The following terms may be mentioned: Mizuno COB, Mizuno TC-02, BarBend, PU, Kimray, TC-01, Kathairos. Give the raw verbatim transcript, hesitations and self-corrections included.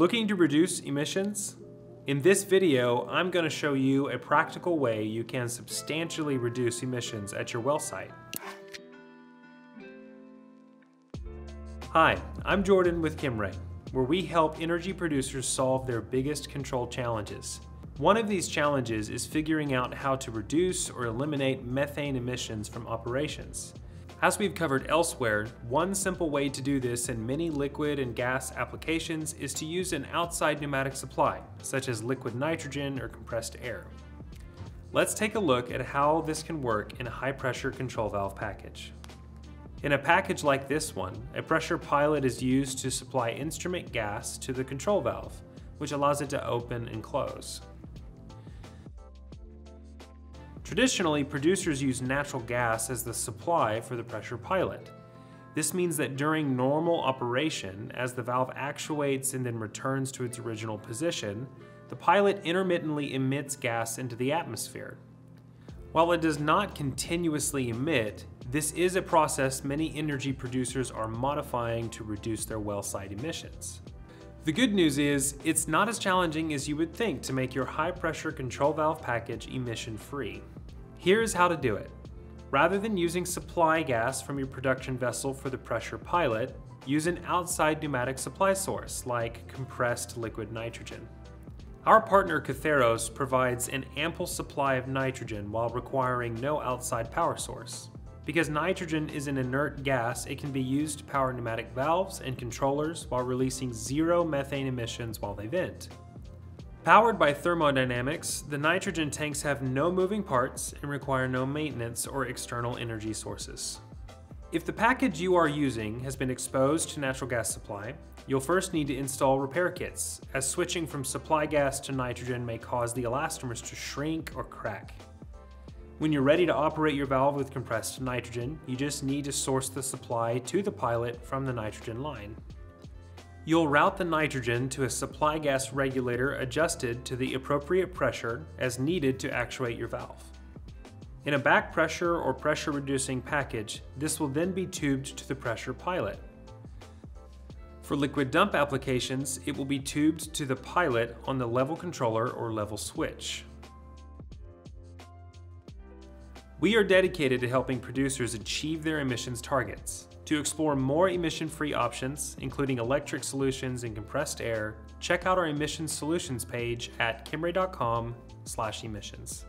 Looking to reduce emissions? In this video, I'm going to show you a practical way you can substantially reduce emissions at your well site. Hi, I'm Jordan with Kimray, where we help energy producers solve their biggest control challenges. One of these challenges is figuring out how to reduce or eliminate methane emissions from operations. As we've covered elsewhere, one simple way to do this in many liquid and gas applications is to use an outside pneumatic supply, such as liquid nitrogen or compressed air. Let's take a look at how this can work in a high-pressure control valve package. In a package like this one, a pressure pilot is used to supply instrument gas to the control valve, which allows it to open and close. Traditionally, producers use natural gas as the supply for the pressure pilot. This means that during normal operation, as the valve actuates and then returns to its original position, the pilot intermittently emits gas into the atmosphere. While it does not continuously emit, this is a process many energy producers are modifying to reduce their well site emissions. The good news is, it's not as challenging as you would think to make your high-pressure control valve package emission-free. Here's how to do it. Rather than using supply gas from your production vessel for the pressure pilot, use an outside pneumatic supply source, like compressed liquid nitrogen. Our partner Kathairos provides an ample supply of nitrogen while requiring no outside power source. Because nitrogen is an inert gas, it can be used to power pneumatic valves and controllers while releasing zero methane emissions while they vent. Powered by thermodynamics, the nitrogen tanks have no moving parts and require no maintenance or external energy sources. If the package you are using has been exposed to natural gas supply, you'll first need to install repair kits, as switching from supply gas to nitrogen may cause the elastomers to shrink or crack. When you're ready to operate your valve with compressed nitrogen, you just need to source the supply to the pilot from the nitrogen line. You'll route the nitrogen to a supply gas regulator adjusted to the appropriate pressure as needed to actuate your valve. In a back pressure or pressure reducing package, this will then be tubed to the pressure pilot. For liquid dump applications, it will be tubed to the pilot on the level controller or level switch. We are dedicated to helping producers achieve their emissions targets. To explore more emission-free options, including electric solutions and compressed air, check out our emissions solutions page at kimray dot com slash emissions.